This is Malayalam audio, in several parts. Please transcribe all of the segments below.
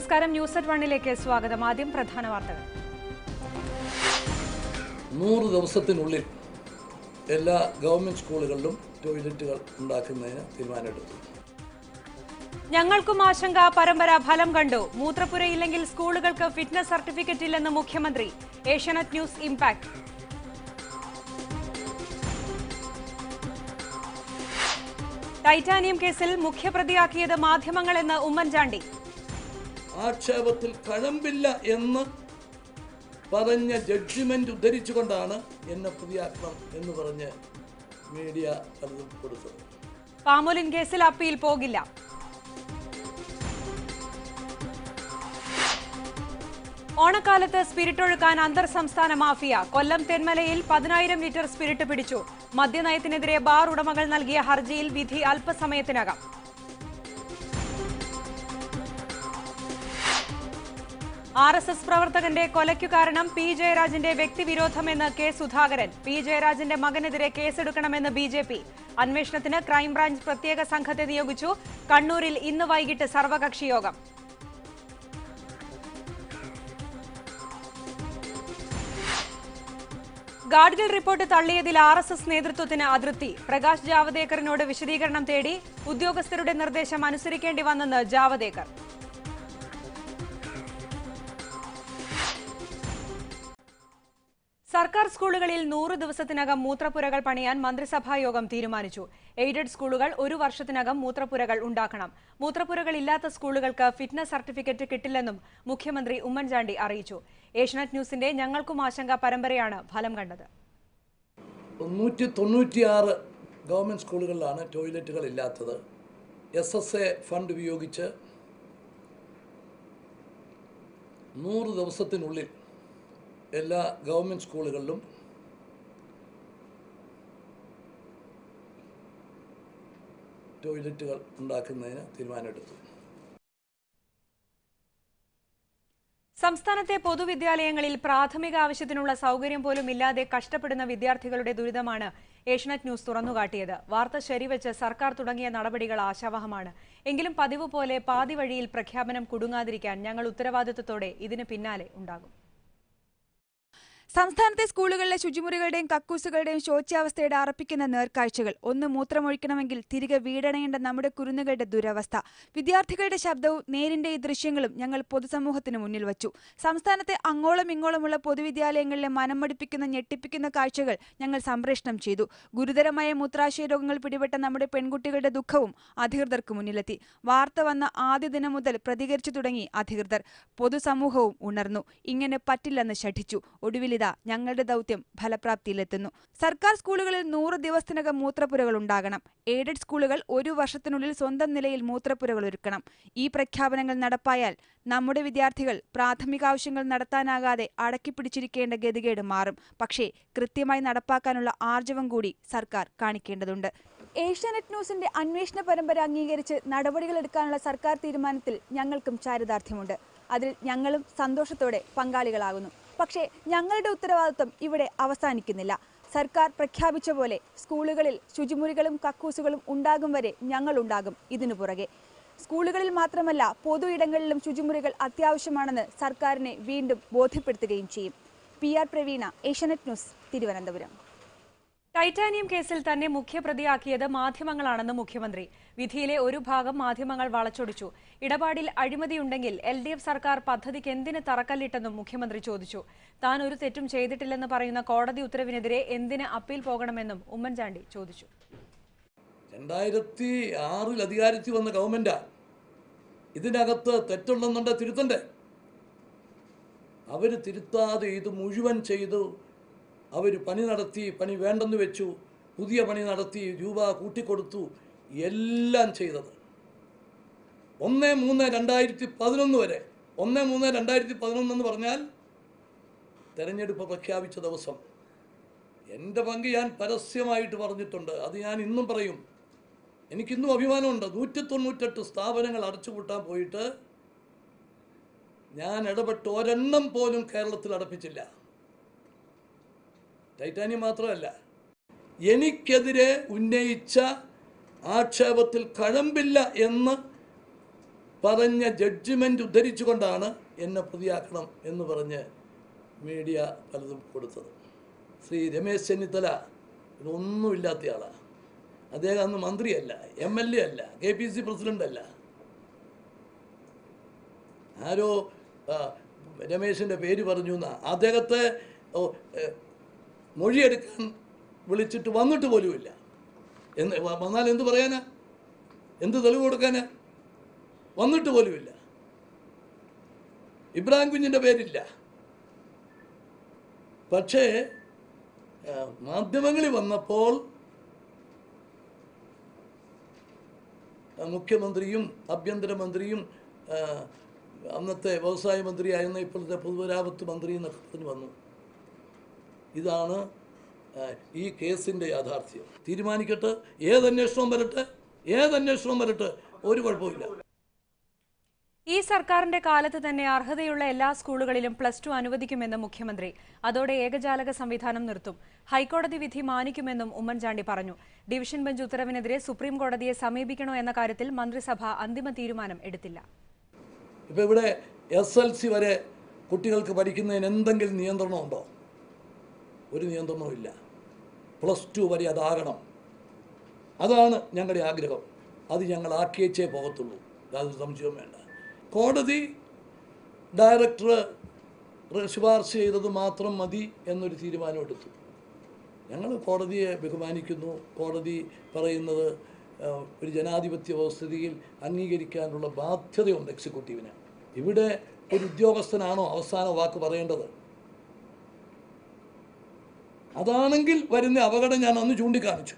നമസ്കാരം ന്യൂസ് അറ്റ് വണ്ണിലേക്ക് സ്വാഗതം. ആദ്യം പ്രധാന വാർത്തകൾ. 100 ദിവസത്തിനുള്ളിൽ എല്ലാ ഗവൺമെന്റ് സ്കൂളുകളിലും ടോയ്ലറ്റുകൾ ഉണ്ടാക്കുന്നതിന് തീരുമാനമെടുത്തു. ഞങ്ങൾക്കും ആശങ്ക, പരമ്പര ഫലം കണ്ടു. മൂത്രപ്പുരയില്ലെങ്കിൽ സ്കൂളുകൾക്ക് ഫിറ്റ്നസ് സർട്ടിഫിക്കറ്റ് ഇല്ലെന്ന് മുഖ്യമന്ത്രി. Asianet news impact. ടൈറ്റാനിയം കേസിൽ മുഖ്യപ്രതിയാക്കിയത് മാധ്യമങ്ങളെന്ന് ഉമ്മൻചാണ്ടി. ആക്ഷേപത്തിൽ കഴമ്പില്ല എന്ന് പറഞ്ഞ ജഡ്ജ്മെന്റ് ഉദ്ധരിച്ചുകൊണ്ടാണ് എന്നെ പ്രതിയാക്കണം എന്ന് പറഞ്ഞ് മീഡിയ കൊടുത്തത്. പാമോലിൻ കേസിൽ അപ്പീൽ പോകില്ല. ഓണക്കാലത്ത് സ്പിരിറ്റ് ഒഴുക്കാൻ അന്തർ സംസ്ഥാന മാഫിയ. കൊല്ലം തെന്മലയിൽ 10,000 ലിറ്റർ സ്പിരിറ്റ് പിടിച്ചു. മദ്യനയത്തിനെതിരെ ബാർ ഉടമകൾ നൽകിയ ഹർജിയിൽ വിധി അല്പസമയത്തിനകം. RSS പ്രവർത്തകന്റെ കൊലയ്ക്കു കാരണം പി ജയരാജന്റെ വ്യക്തിവിരോധമെന്ന് കെ സുധാകരൻ. പി ജയരാജന്റെ മകനെതിരെ കേസെടുക്കണമെന്ന് ബിജെപി. അന്വേഷണത്തിന് ക്രൈംബ്രാഞ്ച് പ്രത്യേക സംഘത്തെ നിയോഗിച്ചു. കണ്ണൂരിൽ ഇന്ന് വൈകിട്ട് സർവകക്ഷിയോഗം. ഗാഡ്ഗിൽ റിപ്പോർട്ട് തള്ളിയതിൽ RSS നേതൃത്വത്തിന് അതൃപ്തി. പ്രകാശ് ജാവദേക്കറിനോട് വിശദീകരണം തേടി. ഉദ്യോഗസ്ഥരുടെ നിർദ്ദേശം അനുസരിക്കേണ്ടി വന്നെന്ന് ജാവദേക്കർ. സർക്കാർ സ്കൂളുകളിൽ 100 ദിവസത്തിനകം മൂത്രപ്പുരകൾ പണിയാൻ മന്ത്രിസഭായോഗം തീരുമാനിച്ചു. എയ്ഡഡ് സ്കൂളുകൾ 1 വർഷത്തിനകം മൂത്രപ്പുരകൾ ഉണ്ടാക്കണം. മൂത്രപ്പുരകളില്ലാത്ത സ്കൂളുകൾക്ക് ഫിറ്റ്നസ് സർട്ടിഫിക്കറ്റ് കിട്ടില്ലെന്നും മുഖ്യമന്ത്രി ഉമ്മൻചാണ്ടി അറിയിച്ചു. ഏഷ്യനെറ്റ് ന്യൂസിന്റെ ഞങ്ങൾക്കും ആശങ്ക പരമ്പരയാണ് ഫലം കണ്ടത്. 196 ഗവൺമെന്റ് സ്കൂളുകളിലാണ് ടോയ്ലറ്റുകൾ ഇല്ലാത്തത്. SSA ഫണ്ട് ഉപയോഗിച്ച് 100 ദിവസത്തിനുള്ളിൽ എല്ലാ ഗവൺമെൻറ് സ്കൂളുകളിലും ടോയ്ലറ്റുകൾ ഉണ്ടാക്കുന്നതിന് തീരുമാനമെടുത്തു. സംസ്ഥാനത്തെ പൊതുവിദ്യാലയങ്ങളിൽ പ്രാഥമിക ആവശ്യത്തിനുള്ള സൗകര്യം പോലും ഇല്ലാതെ കഷ്ടപ്പെടുന്ന വിദ്യാർത്ഥികളുടെ ദുരിതമാണ് ഏഷ്യനെറ്റ് ന്യൂസ് തുറന്നുകാട്ടിയത്. വാർത്ത ശരിവെച്ച് സർക്കാർ തുടങ്ങിയ നടപടികൾ ആശാവഹമാണ്. എങ്കിലും പതിവ് പോലെ പാതി വഴിയിൽ പ്രഖ്യാപനം കുടുങ്ങാതിരിക്കാൻ ഞങ്ങൾ ഉത്തരവാദിത്വത്തോടെ ഇതിന് പിന്നാലെ ഉണ്ടാകും. സംസ്ഥാനത്തെ സ്കൂളുകളിലെ ശുചിമുറികളുടെയും കക്കൂസുകളുടെയും ശോച്യാവസ്ഥയുടെ അറപ്പിക്കുന്ന നേർക്കാഴ്ചകൾ. ഒന്ന് മൂത്രമൊഴിക്കണമെങ്കിൽ തിരികെ വീടണയേണ്ട നമ്മുടെ കുരുന്നുകളുടെ ദുരവസ്ഥ. വിദ്യാർത്ഥികളുടെ ശബ്ദവും നേരിന്റെ ഈ ദൃശ്യങ്ങളും ഞങ്ങൾ പൊതുസമൂഹത്തിന് മുന്നിൽ വച്ചു. സംസ്ഥാനത്തെ അങ്ങോളം ഇങ്ങോളമുള്ള പൊതുവിദ്യാലയങ്ങളിലെ മനംമടിപ്പിക്കുന്ന ഞെട്ടിപ്പിക്കുന്ന കാഴ്ചകൾ ഞങ്ങൾ സംപ്രേഷണം ചെയ്തു. ഗുരുതരമായ മൂത്രാശയ രോഗങ്ങൾ പിടിപെട്ട നമ്മുടെ പെൺകുട്ടികളുടെ ദുഃഖവും അധികൃതർക്ക് മുന്നിലെത്തി. വാർത്ത വന്ന ആദ്യ ദിനം മുതൽ പ്രതികരിച്ചു തുടങ്ങി അധികൃതർ. പൊതുസമൂഹവും ഉണർന്നു. ഇങ്ങനെ പറ്റില്ലെന്ന് ശഠിച്ചു. ഒടുവിൽ ഞങ്ങളുടെ ദൗത്യം ഫലപ്രാപ്തിയിലെത്തുന്നു. സർക്കാർ സ്കൂളുകളിൽ 100 ദിവസത്തിനകം മൂത്രപ്പുരകൾ ഉണ്ടാകണം. എയ്ഡഡ് സ്കൂളുകൾ 1 വർഷത്തിനുള്ളിൽ സ്വന്തം നിലയിൽ മൂത്രപ്പുരകൾ ഒരുക്കണം. ഈ പ്രഖ്യാപനങ്ങൾ നടപ്പായാൽ നമ്മുടെ വിദ്യാർത്ഥികൾ പ്രാഥമികാവശ്യങ്ങൾ നടത്താനാകാതെ അടക്കിപ്പിടിച്ചിരിക്കേണ്ട ഗതികേട് മാറും. പക്ഷേ കൃത്യമായി നടപ്പാക്കാനുള്ള ആർജവം കൂടി സർക്കാർ കാണിക്കേണ്ടതുണ്ട്. ഏഷ്യാനെറ്റ് ന്യൂസിന്റെ അന്വേഷണ പരമ്പര അംഗീകരിച്ച് നടപടികളെടുക്കാനുള്ള സർക്കാർ തീരുമാനത്തിൽ ഞങ്ങൾക്കും ചാരിതാർത്ഥ്യമുണ്ട്. അതിൽ ഞങ്ങളും സന്തോഷത്തോടെ പങ്കാളികളാകുന്നു. പക്ഷേ ഞങ്ങളുടെ ഉത്തരവാദിത്വം ഇവിടെ അവസാനിക്കുന്നില്ല. സർക്കാർ പ്രഖ്യാപിച്ച പോലെ സ്കൂളുകളിൽ ശുചിമുറികളും കക്കൂസുകളും ഉണ്ടാകും വരെ ഞങ്ങളുണ്ടാകും. ഇതിനു പുറകെ സ്കൂളുകളിൽ മാത്രമല്ല പൊതു ഇടങ്ങളിലും ശുചിമുറികൾ അത്യാവശ്യമാണെന്ന് സർക്കാരിനെ വീണ്ടും ബോധ്യപ്പെടുത്തുകയും ചെയ്യും. PR Praveena, Asianet news, Thiruvananthapuram. Titanium കേസിൽ തന്നെ മുഖ്യപ്രതിയാക്കിയത് മാധ്യമങ്ങളാണെന്ന് മുഖ്യമന്ത്രി. വിധിയിലെ ഒരു ഭാഗം മാധ്യമങ്ങൾ വളച്ചൊടിച്ചു. ഇടപാടിൽ അഴിമതിയുണ്ടെങ്കിൽ LDF സർക്കാർ പദ്ധതിക്ക് എന്തിന് തറക്കല്ലിട്ടെന്നും മുഖ്യമന്ത്രി ചോദിച്ചു. താൻ ഒരു തെറ്റും ചെയ്തിട്ടില്ലെന്ന് പറയുന്ന കോടതി ഉത്തരവിനെതിരെ എന്തിന് അപ്പീൽ പോകണമെന്നും ഉമ്മൻചാണ്ടി ചോദിച്ചു. 2006-ൽ അധികാരത്തിൽ വന്ന ഗവൺമെന്റാ. ഇതിനകത്ത് തെറ്റുണ്ടെന്നുണ്ട്, തിരുത്തണ്ടേ? അവർ തിരുത്താതെ ഇത് മുഴുവൻ ചെയ്തു. അവർ പണി നടത്തി, പണി വേണ്ടെന്ന് വെച്ചു, പുതിയ പണി നടത്തി, രൂപ കൂട്ടിക്കൊടുത്തു, എല്ലാം ചെയ്തത്. 1-3-2011 വരെ. 1-3-2011 എന്ന് പറഞ്ഞാൽ തെരഞ്ഞെടുപ്പ് പ്രഖ്യാപിച്ച ദിവസം എൻ്റെ പങ്ക് ഞാൻ പരസ്യമായിട്ട് പറഞ്ഞിട്ടുണ്ട്. അത് ഞാൻ ഇന്നും പറയും. എനിക്കിന്നും അഭിമാനമുണ്ട്. 198 സ്ഥാപനങ്ങൾ അടച്ചുപൂട്ടാൻ പോയിട്ട് ഞാൻ ഇടപെട്ട് ഒരെണ്ണം പോലും കേരളത്തിൽ അടപ്പിച്ചില്ല. ടൈറ്റാനിയം മാത്രമല്ല, എനിക്കെതിരെ ഉന്നയിച്ച ആക്ഷേപത്തിൽ കഴമ്പില്ല എന്ന് പറഞ്ഞ ജഡ്ജ്മെൻ്റ് ഉദ്ധരിച്ചുകൊണ്ടാണ് എന്നെ പ്രതിയാക്കണം എന്ന് പറഞ്ഞ് മീഡിയ പലതും കൊടുത്തത്. ശ്രീ രമേശ് ചെന്നിത്തല ഇതൊന്നുമില്ലാത്തയാളാണ്. അദ്ദേഹം അന്ന് മന്ത്രിയല്ല, MLA അല്ല, KPC പ്രസിഡന്റ് അല്ല. ആരോ രമേശിൻ്റെ പേര് പറഞ്ഞു എന്നാ അദ്ദേഹത്തെ മൊഴിയെടുക്കാൻ വിളിച്ചിട്ട് വന്നിട്ട് പോലുമില്ല. എന്ന് വന്നാൽ എന്ത് പറയാനാ, എന്ത് തെളിവ് കൊടുക്കാനാ? വന്നിട്ട് പോലുമില്ല. ഇബ്രാഹിം കുഞ്ഞിൻ്റെ പേരില്ല. പക്ഷേ മാധ്യമങ്ങളിൽ വന്നപ്പോൾ മുഖ്യമന്ത്രിയും ആഭ്യന്തരമന്ത്രിയും അന്നത്തെ വ്യവസായ മന്ത്രിയായിരുന്ന ഇപ്പോഴത്തെ പൊതുമരാമത്ത് മന്ത്രി എന്നൊക്കെ പറഞ്ഞു വന്നു. ഇതാണ് ഈ കേസിൻ്റെ യാഥാർത്ഥ്യം. തീരുമാനിക്കട്ടെ, ഏതന്വേഷണം വരട്ടെ, ഒരു കുഴപ്പമില്ല. ഈ സർക്കാരിന്റെ കാലത്ത് തന്നെ അർഹതയുള്ള എല്ലാ സ്കൂളുകളിലും +2 അനുവദിക്കുമെന്ന് മുഖ്യമന്ത്രി. അതോടെ ഏകജാലക സംവിധാനം നിർത്തും. ഹൈക്കോടതി വിധി മാനിക്കുമെന്നും ഉമ്മൻചാണ്ടി പറഞ്ഞു. ഡിവിഷൻ ബെഞ്ച് ഉത്തരവിനെതിരെ സുപ്രീം കോടതിയെ സമീപിക്കണോ എന്ന കാര്യത്തിൽ മന്ത്രിസഭ അന്തിമ തീരുമാനം എടുത്തില്ല. ഇപ്പോൾ ഇവിടെ SLC വരെ കുട്ടികൾക്ക് പഠിക്കുന്നതിന് എന്തെങ്കിലും നിയന്ത്രണമുണ്ടോ? ഒരു നിയന്ത്രണവും ഇല്ല. +2 വരെ അതാകണം, അതാണ് ഞങ്ങളുടെ ആഗ്രഹം. അത് ഞങ്ങൾ ആക്കിയേ പോകത്തുള്ളൂ, യാതൊരു സംശയവും വേണ്ട. കോടതി ഡയറക്ടർ ശുപാർശ ചെയ്തത് മാത്രം മതി എന്നൊരു തീരുമാനമെടുത്തു. ഞങ്ങൾ കോടതിയെ ബഹുമാനിക്കുന്നു. കോടതി പറയുന്നത് ഒരു ജനാധിപത്യ വ്യവസ്ഥിതിയിൽ അംഗീകരിക്കാനുള്ള ബാധ്യതയുണ്ട് എക്സിക്യൂട്ടീവിന്. ഇവിടെ ഒരു ഉദ്യോഗസ്ഥനാണോ അവസാന വാക്ക് പറയേണ്ടത്? അതാണെങ്കിൽ വരുന്ന അപകടം ഞാൻ അന്ന് ചൂണ്ടിക്കാണിച്ചു.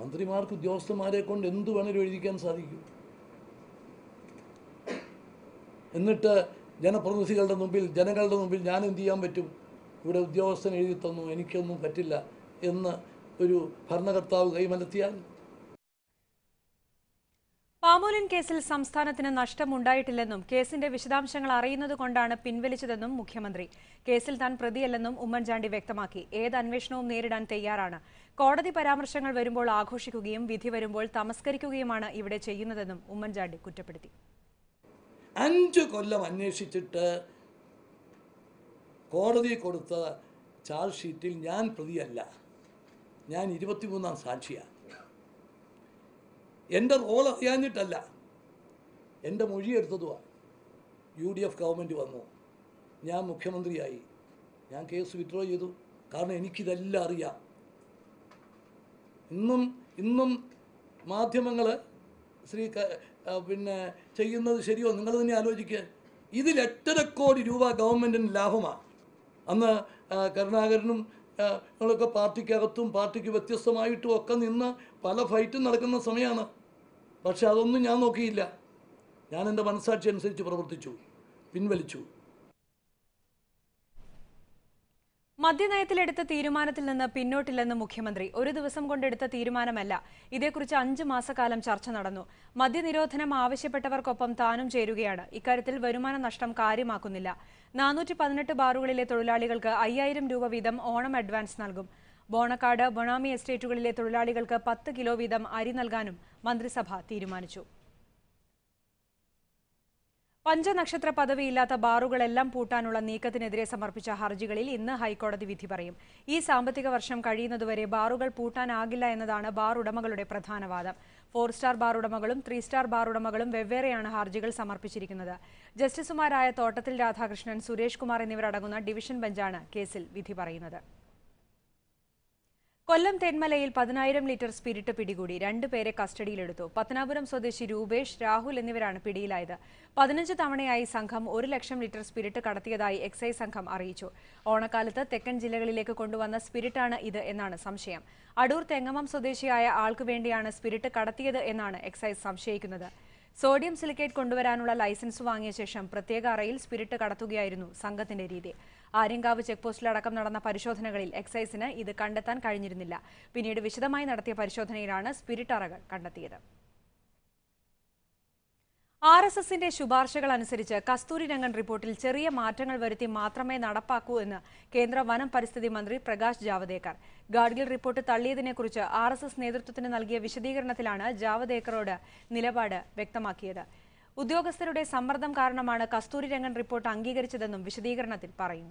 മന്ത്രിമാർക്ക് ഉദ്യോഗസ്ഥന്മാരെ കൊണ്ട് എന്തു വേണമെങ്കിലും എഴുതിക്കാൻ സാധിക്കും. എന്നിട്ട് ജനപ്രതിനിധികളുടെ മുമ്പിൽ, ജനങ്ങളുടെ മുമ്പിൽ ഞാൻ എന്ത് ചെയ്യാൻ പറ്റും? ഇവിടെ ഉദ്യോഗസ്ഥൻ എഴുതി തന്നു, എനിക്കൊന്നും പറ്റില്ല എന്ന് ഒരു ഭരണകർത്താവ് കൈമലത്തിയാൽ. പാമോലിൻ കേസിൽ സംസ്ഥാനത്തിന് നഷ്ടമുണ്ടായിട്ടില്ലെന്നും കേസിന്റെ വിശദാംശങ്ങൾ അറിയുന്നത് കൊണ്ടാണ് പിൻവലിച്ചതെന്നും മുഖ്യമന്ത്രി. കേസിൽ താൻ പ്രതിയല്ലെന്നും ഉമ്മൻചാണ്ടി വ്യക്തമാക്കി. ഏത് അന്വേഷണവും നേരിടാൻ തയ്യാറാണ്. കോടതി പരാമർശങ്ങൾ വരുമ്പോൾ ആഘോഷിക്കുകയും വിധി വരുമ്പോൾ തമസ്കരിക്കുകയുമാണ് ഇവിടെ ചെയ്യുന്നതെന്നും ഉമ്മൻചാണ്ടി കുറ്റപ്പെടുത്തി. 5 കൊല്ലം അന്വേഷിച്ചിട്ട് കോടതി കൊടുത്ത ചാർജ് ഷീറ്റിൽ ഞാൻ പ്രതിയല്ല, ഞാൻ 23ാം സാക്ഷിയാണ്. എൻ്റെ റോൾ അറിയാഞ്ഞിട്ടല്ല, എൻ്റെ മൊഴിയെടുത്തതുമാണ്. UDF ഗവൺമെൻറ് വന്നു, ഞാൻ മുഖ്യമന്ത്രിയായി, ഞാൻ കേസ് വിത്ഡ്രോ ചെയ്തു. കാരണം എനിക്കിതെല്ലാം അറിയാം. ഇന്നും മാധ്യമങ്ങൾ ചെയ്യുന്നത് ശരിയോ? നിങ്ങൾ തന്നെ ആലോചിക്കുക. ഇതിൽ 8.5 കോടി രൂപ ഗവൺമെൻറ്റിന് ലാഭമാണ്. അന്ന് കരുണാകരനും ഞങ്ങളൊക്കെ പാർട്ടിക്കകത്തും പാർട്ടിക്ക് വ്യത്യസ്തമായിട്ടും ഒക്കെ നിന്ന് പല ഫൈറ്റും നടക്കുന്ന സമയമാണ്. പക്ഷെ അതൊന്നും ഞാൻ നോക്കിയില്ല. ഞാൻ എൻ്റെ മനസാക്ഷി അനുസരിച്ച് പ്രവർത്തിച്ചു, പിൻവലിച്ചു. മദ്യനയത്തിലെടുത്ത തീരുമാനത്തിൽ നിന്ന് പിന്നോട്ടില്ലെന്ന് മുഖ്യമന്ത്രി. ഒരു ദിവസം കൊണ്ടെടുത്ത തീരുമാനമല്ല, ഇതേക്കുറിച്ച് 5 മാസക്കാലം ചർച്ച നടന്നു. മദ്യനിരോധനം ആവശ്യപ്പെട്ടവർക്കൊപ്പം താനും ചേരുകയാണ്. ഇക്കാര്യത്തിൽ വരുമാന നഷ്ടം കാര്യമാക്കുന്നില്ല. 418 ബാറുകളിലെ തൊഴിലാളികൾക്ക് 5000 രൂപ വീതം ഓണം അഡ്വാൻസ് നൽകും. ബോണക്കാട് ബൊണാമി എസ്റ്റേറ്റുകളിലെ തൊഴിലാളികൾക്ക് 10 കിലോ വീതം അരി നൽകാനും മന്ത്രിസഭ തീരുമാനിച്ചു. പഞ്ചനക്ഷത്ര പദവിയില്ലാത്ത ബാറുകളെല്ലാം പൂട്ടാനുള്ള നീക്കത്തിനെതിരെ സമർപ്പിച്ച ഹർജികളിൽ ഇന്ന് ഹൈക്കോടതി വിധി പറയും. ഈ സാമ്പത്തിക വർഷം കഴിയുന്നതുവരെ ബാറുകൾ പൂട്ടാനാകില്ല എന്നതാണ് ബാർ ഉടമകളുടെ പ്രധാന വാദം. 4 സ്റ്റാർ ബാർ ഉടമകളും 3 സ്റ്റാർ ബാർ ഉടമകളും വെവ്വേറെയാണ് ഹർജികൾ സമർപ്പിച്ചിരിക്കുന്നത്. ജസ്റ്റിസുമാരായ തോട്ടത്തിൽ രാധാകൃഷ്ണൻ, സുരേഷ് കുമാർ എന്നിവരടങ്ങുന്ന ഡിവിഷൻ ബെഞ്ചാണ് കേസിൽ വിധി പറയുന്നത്. കൊല്ലം തെന്മലയിൽ 10,000 ലിറ്റർ സ്പിരിറ്റ് പിടികൂടി. 2 പേരെ കസ്റ്റഡിയിലെടുത്തു. പത്തനാപുരം സ്വദേശി രൂപേഷ്, രാഹുൽ എന്നിവരാണ് പിടിയിലായത്. 15 തവണയായി സംഘം 1 ലക്ഷം ലിറ്റർ സ്പിരിറ്റ് കടത്തിയതായി എക്സൈസ് സംഘം അറിയിച്ചു. ഓണക്കാലത്ത് തെക്കൻ ജില്ലകളിലേക്ക് കൊണ്ടുവന്ന സ്പിരിറ്റാണ് ഇത് എന്നാണ് സംശയം. അടൂർ തെങ്ങമം സ്വദേശിയായ ആൾക്ക് വേണ്ടിയാണ് സ്പിരിറ്റ് കടത്തിയത് എന്നാണ് എക്സൈസ് സംശയിക്കുന്നത്. സോഡിയം സിലിക്കേറ്റ് കൊണ്ടുവരാനുള്ള ലൈസൻസ് വാങ്ങിയ ശേഷം പ്രത്യേക അറയിൽ സ്പിരിറ്റ് കടത്തുകയായിരുന്നു സംഘത്തിന്റെ രീതി. ആര്യങ്കാവ് ചെക്പോസ്റ്റിലടക്കം നടന്ന പരിശോധനകളിൽ എക്സൈസിന് ഇത് കണ്ടെത്താൻ കഴിഞ്ഞിരുന്നില്ല. പിന്നീട് വിശദമായി നടത്തിയ പരിശോധനയിലാണ് സ്പിരിറ്റ് അറകൾ കണ്ടെത്തിയത്. RSS in the Shubarshagal and Siricha, Kasturi Rangan reported Cheria Martangal Veriti Matrame Nadapaku in Kendra Vanam Paristadi Mandri, Pragash Javadekar. Gadgil reported Tali the Nekucha, RSS Netherton and Algia Vishadigar Nathilana, Javadekaroda, Nilabada, Vectamakeda. Udiogasterude Samardam Karnamana, Kasturi Rangan report Angigarichadanum, Vishadigar Nathil Parain.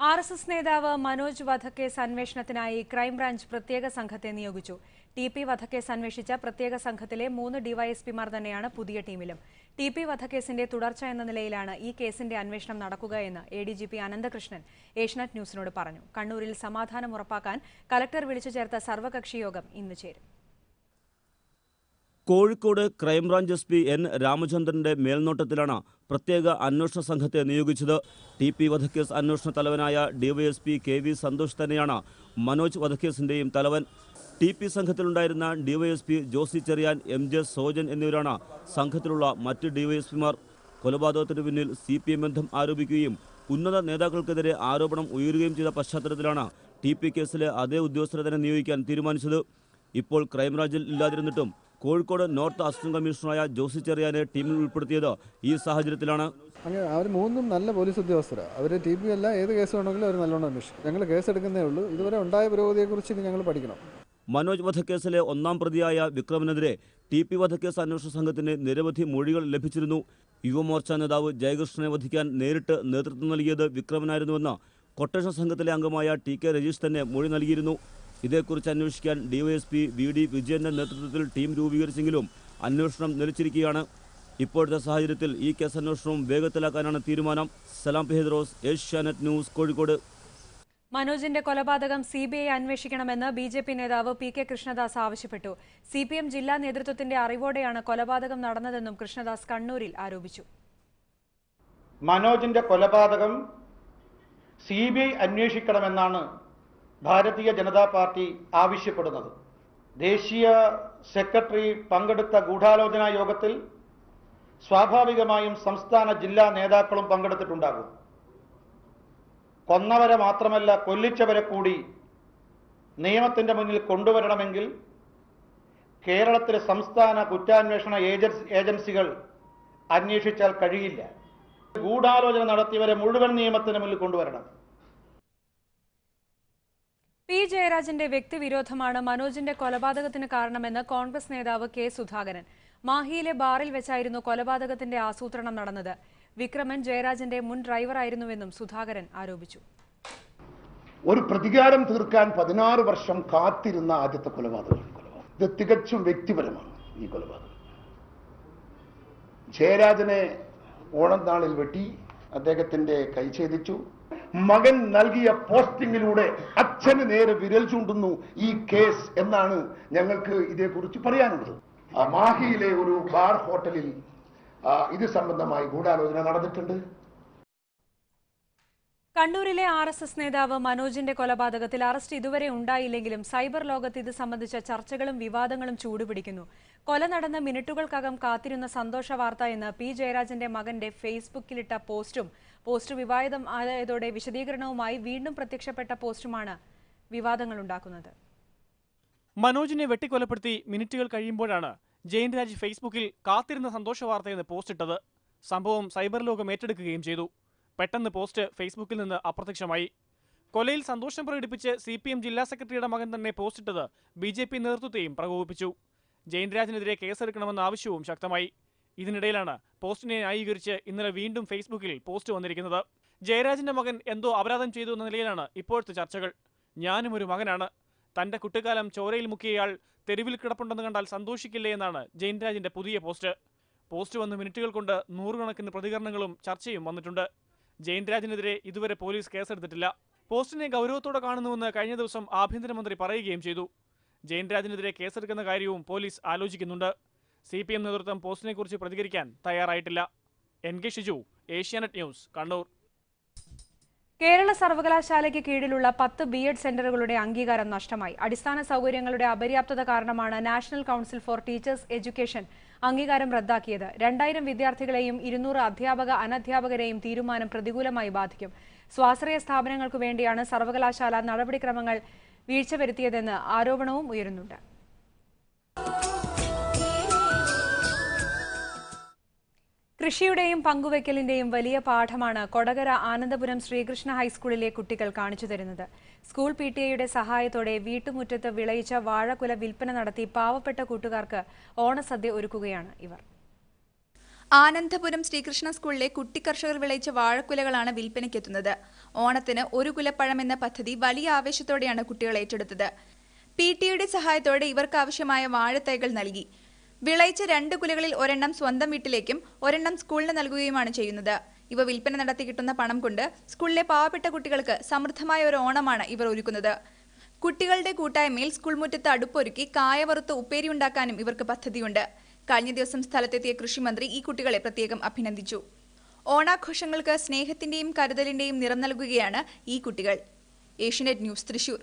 RSS Nedava Manoj Vathakes Anveshnathinae, Crime Branch Pratega Sankhate Nioguchu. TP Vathakes Anveshicha, Pratega Sankhatile, Moon, DYSP Mardanayana, Pudia Timilum. TP Vathakes in the Tudarcha and the Leilana, E. Case in the Anveshnam Nadakugayana, ADGP Ananda Krishnan, Asianet News Noda Paranu. Kannuril Samadhana Murapakan, Collector Vilichacherta Sarvakakshi Yogam in the chair. Kozhikode Crime Branch SP N. Ramachandrante Melnottathilana, Pratega Anveshna Sanghate Niyogichithu, TP Vathakes Anveshna Talavanaya, DYSP KV Santosh Thaneyana, Manoj Vathakesinteyum Talavan. TP സംഘത്തിലുണ്ടായിരുന്ന ഡിവൈഎസ്പി ജോസി ചെറിയാൻ എംജെ സോജൻ എന്നിവരാണ് സംഘത്തിലുള്ള മറ്റ് ഡിവൈഎസ്പിമാർ കൊലപാതകത്തിന് പിന്നിൽ സിപിഎം ബന്ധം ആരോപിക്കുകയും ഉന്നത നേതാക്കൾക്കെതിരെ ആരോപണം ഉയരുകയും ചെയ്ത പശ്ചാത്തലത്തിലാണ് ടിപി കേസിലെ അതേ ഉദ്യോഗസ്ഥരെ തന്നെ നിയോഗിക്കാൻ തീരുമാനിച്ചത് ഇപ്പോൾ ക്രൈംബ്രാഞ്ചിൽ ഇല്ലാതിരുന്നിട്ടും കോഴിക്കോട് നോർത്ത് അസിസ്റ്റന്റ് കമ്മീഷണറായ ജോസി ചെറിയാനെ ടീമിൽ ഉൾപ്പെടുത്തിയത് ഈ സാഹചര്യത്തിലാണ് അവർ മൂന്നും നല്ല പോലീസ് ഉദ്യോഗസ്ഥരാണ് അവർ ടിപി അല്ല ഏത് കേസ് വേണമെങ്കിലും അവർ നല്ലോണം അന്വേഷിക്കും ഞങ്ങൾ കേസ് എടുക്കുന്നേ ഉള്ളൂ ഇതുവരെ ഉണ്ടായ പുരോഗതിയെക്കുറിച്ച് ഇനി ഞങ്ങൾ പഠിക്കണം Manoj Vathakesile Onnam Prathiya Vikramanethire TP Vathakes Anveshana Sangathinte Niravadhi Mozhikal Labhichirunnu Yuvamorcha Nethavu Jayakrishnan Vathikkan Nerite Nethrithwam Nalkiyathu Vikramanayirunnuvennu Quotation Sangathile Angamaya TK Rajesh thanne Mozhi Nalkiyirunnu Ithekkurichu Anveshikkan DYSP VD Vijayante Nethrithwathil Team Roopeekarichenkilum Anveshanam Nilichirikkukayanu Ippoഴത്തെ സാഹചര്യത്തിൽ ഈ കേസ് അന്വേഷണം വേഗത്തിലാക്കാനാണ് തീരുമാനം സലാം പെഹ്റോസ് ഏഷ്യാനെറ്റ് ന്യൂസ് കോഴിക്കോട് മനോജിന്റെ കൊലപാതകം സിബിഐ അന്വേഷിക്കണമെന്ന് ബിജെപി നേതാവ് പികെ കൃഷ്ണദാസ് ആവശ്യപ്പെട്ടു. സിപിഎം ജില്ലാ നേതൃത്വത്തിന്റെ അറിവോടെയാണ് കൊലപാതകം നടന്നതെന്നും കൃഷ്ണദാസ് കണ്ണൂരിൽ ആരോപിച്ചു. മനോജിന്റെ കൊലപാതകം സിബിഐ അന്വേഷിക്കണമെന്നാണ് ഭാരതീയ ജനതാ പാർട്ടി ആവശ്യപ്പെടുന്നത്. ദേശീയ സെക്രട്ടറി പങ്കെടുത്ത ഗൂഢാലോചനാ യോഗത്തിൽ സ്വാഭാവികമായും സംസ്ഥാന ജില്ലാ നേതാക്കളും പങ്കെടുത്തിട്ടുണ്ടാകും. കൊന്നവരെ മാത്രമല്ല കൊല്ലിച്ചവരെ കൂടി നിയമത്തിൻ്റെ മുന്നിൽ കൊണ്ടുവരണമെങ്കിൽ കേരളത്തിലെ സംസ്ഥാന കുറ്റാന്വേഷണ ഏജൻസികൾ അന്വേഷിച്ചാൽ കഴിയില്ല. ഗൂഢാലോചന നടത്തിയവരെ മുഴുവൻ നിയമത്തിന് മുന്നിൽ കൊണ്ടുവരണം. പി ജയരാജന്റെ വ്യക്തിവിരോധമാണ് മനോജിന്റെ കൊലപാതകത്തിന് കാരണമെന്ന് കോൺഗ്രസ് നേതാവ് കെ സുധാകരൻ. മാഹിയിലെ ബാറിൽ വെച്ചായിരുന്നു കൊലപാതകത്തിന്റെ ആസൂത്രണം നടന്നത്. വിക്രമൻ ജയരാജന്റെ മുൻ ഡ്രൈവറായിരുന്നുവെന്നും സുധാകരൻ ആരോപിച്ചു. ഒരു പ്രതികാരം തീർക്കാൻ 16 വർഷം കാത്തിരുന്ന ആദ്യത്തെ കൊലപാതകം. ഇത് തികച്ചും വ്യക്തിപരമാണ്. ഈ കൊലപാതകം ജയരാജനെ ഓണനാളിൽ വെട്ടി അദ്ദേഹത്തിന്റെ കൈ ഛേദിച്ചു. മകൻ നൽകിയ പോസ്റ്റിംഗിലൂടെ അച്ഛന് നേരെ വിരൽ ചൂണ്ടുന്നു ഈ കേസ് എന്നാണ് ഞങ്ങൾക്ക് ഇതേക്കുറിച്ച് പറയാനുള്ളത്. മാഹിയിലെ ഒരു ബാർ ഹോട്ടലിൽ ഇത് സംബന്ധമായി ഗൂഢാലോചന നടന്നിട്ടുണ്ട്. കണ്ണൂരിലെ ആർഎസ്എസ് നേതാവ് മനോജിന്റെ കൊലപാതകത്തിൽ അറസ്റ്റ് ഇതുവരെ ഉണ്ടായില്ലെങ്കിലും സൈബർ ലോകത്ത് ഇത് സംബന്ധിച്ച ചർച്ചകളും വിവാദങ്ങളും ചൂടുപിടിക്കുന്നു. കൊല നടന്ന മിനിറ്റുകൾക്കകം കാത്തിരുന്ന സന്തോഷ വാർത്ത എന്ന പി ജയരാജന്റെ മകന്റെ ഫേസ്ബുക്കിലിട്ട പോസ്റ്റ് വിവാദം ആയതോടെ വിശദീകരണവുമായി വീണ്ടും പ്രത്യക്ഷപ്പെട്ട പോസ്റ്റുമാണ് വിവാദങ്ങൾ ഉണ്ടാക്കുന്നത്. മനോജിനെ വെട്ടിക്കൊലപ്പെടുത്തി മിനിറ്റുകൾ കഴിയുമ്പോഴാണ് ജയന്ത്രാജ് ഫേസ്ബുക്കിൽ കാത്തിരുന്ന സന്തോഷ വാർത്തയെന്ന് പോസ്റ്റ് ഇട്ടത്. സംഭവം സൈബർ ലോകം ഏറ്റെടുക്കുകയും ചെയ്തു. പെട്ടെന്ന് പോസ്റ്റ് ഫേസ്ബുക്കിൽ നിന്ന് അപ്രത്യക്ഷമായി. കൊലയിൽ സന്തോഷം പ്രകടിപ്പിച്ച് സി പി എം ജില്ലാ സെക്രട്ടറിയുടെ മകൻ തന്നെ പോസ്റ്റ് ഇട്ടത് ബിജെപി നേതൃത്വത്തെയും പ്രകോപിപ്പിച്ചു. ജയന്ത്രാജിനെതിരെ കേസെടുക്കണമെന്ന ആവശ്യവും ശക്തമായി. ഇതിനിടയിലാണ് പോസ്റ്റിനെ ന്യായീകരിച്ച് ഇന്നലെ വീണ്ടും ഫേസ്ബുക്കിൽ പോസ്റ്റ് വന്നിരിക്കുന്നത്. ജയരാജിന്റെ മകൻ എന്തോ അപരാധം ചെയ്തു എന്ന നിലയിലാണ് ഇപ്പോഴത്തെ ചർച്ചകൾ. ഞാനും ഒരു മകനാണ്, തന്റെ കുട്ടിക്കാലം ചോരയിൽ മുക്കിയയാൾ തെരുവിൽ കിടപ്പുണ്ടെന്ന് കണ്ടാൽ സന്തോഷിക്കില്ലേ എന്നാണ് ജയന്ത്രാജിന്റെ പുതിയ പോസ്റ്റ്. പോസ്റ്റ് വന്ന മിനിറ്റുകൾ കൊണ്ട് നൂറുകണക്കിന് പ്രതികരണങ്ങളും ചർച്ചയും വന്നിട്ടുണ്ട്. ജയന്ത്രാജിനെതിരെ ഇതുവരെ പോലീസ് കേസെടുത്തിട്ടില്ല. പോസ്റ്റിനെ ഗൗരവത്തോടെ കാണുന്നുവെന്ന് കഴിഞ്ഞ ദിവസം ആഭ്യന്തരമന്ത്രി പറയുകയും ചെയ്തു. ജയന്ത്രാജിനെതിരെ കേസെടുക്കുന്ന കാര്യവും പോലീസ് ആലോചിക്കുന്നുണ്ട്. സി പി എം നേതൃത്വം പോസ്റ്റിനെ കുറിച്ച് പ്രതികരിക്കാൻ തയ്യാറായിട്ടില്ല. N K Shiju, Asianet news, Kannur. Kerala സർവകലാശാലയ്ക്ക് കീഴിലുള്ള 10 ബിഎഡ് സെന്ററുകളുടെ അംഗീകാരം നഷ്ടമായി. അടിസ്ഥാന സൗകര്യങ്ങളുടെ അപര്യാപ്തത കാരണമാണ് national council for teachers education അംഗീകാരം റദ്ദാക്കിയത്. 2000 വിദ്യാർത്ഥികളെയും 200 അധ്യാപക അനധ്യാപകരെയും തീരുമാനം പ്രതികൂലമായി ബാധിക്കും. സ്വാശ്രയ സ്ഥാപനങ്ങൾക്കു വേണ്ടിയാണ് സർവകലാശാല നടപടിക്രമങ്ങൾ വീഴ്ച വരുത്തിയതെന്ന് ആരോപണവും ഉയരുന്നുണ്ട്. കൃഷിയുടെയും പങ്കുവെക്കലിന്റെയും വലിയ പാഠമാണ് കൊടകര ആനന്ദപുരം ശ്രീകൃഷ്ണ ഹൈസ്കൂളിലെ കുട്ടികൾ കാണിച്ചു തരുന്നത്. സ്കൂൾ പിടിഎയുടെ സഹായത്തോടെ വീട്ടുമുറ്റത്ത് വിളയിച്ച വാഴക്കുല വിൽപ്പന നടത്തി പാവപ്പെട്ട കൂട്ടുകാർക്ക് ഓണസദ്യ ഒരുക്കുകയാണ് ഇവർ. ആനന്ദപുരം ശ്രീകൃഷ്ണ സ്കൂളിലെ കുട്ടി കർഷകർ വിളയിച്ച വാഴക്കുലകളാണ് വിൽപ്പനയ്ക്കെത്തുന്നത്. ഓണത്തിന് ഒരു കുലപ്പഴം എന്ന പദ്ധതി വലിയ ആവേശത്തോടെയാണ് കുട്ടികൾ ഏറ്റെടുത്തത്. പിടിഎയുടെ സഹായത്തോടെ ഇവർക്ക് ആവശ്യമായ വാഴത്തൈകൾ നൽകി. വിളയിച്ച 2 കുലകളിൽ ഒരെണ്ണം സ്വന്തം വീട്ടിലേക്കും ഒരെണ്ണം സ്കൂളിന് നൽകുകയുമാണ് ചെയ്യുന്നത്. ഇവ വിൽപ്പന നടത്തി കിട്ടുന്ന പണം കൊണ്ട് സ്കൂളിലെ പാവപ്പെട്ട കുട്ടികൾക്ക് സമൃദ്ധമായ ഒരു ഓണമാണ് ഇവർ ഒരുക്കുന്നത്. കുട്ടികളുടെ കൂട്ടായ്മയിൽ സ്കൂൾ മുറ്റത്ത് അടുപ്പൊരുക്കി കായ വറുത്ത് ഉപ്പേരി ഉണ്ടാക്കാനും ഇവർക്ക് പദ്ധതിയുണ്ട്. കഴിഞ്ഞ ദിവസം സ്ഥലത്തെത്തിയ കൃഷിമന്ത്രി ഈ കുട്ടികളെ പ്രത്യേകം അഭിനന്ദിച്ചു. ഓണാഘോഷങ്ങൾക്ക് സ്നേഹത്തിന്റെയും കരുതലിന്റെയും നിറം നൽകുകയാണ് ഈ കുട്ടികൾ. ഏഷ്യനെറ്റ് ന്യൂസ്, തൃശൂർ.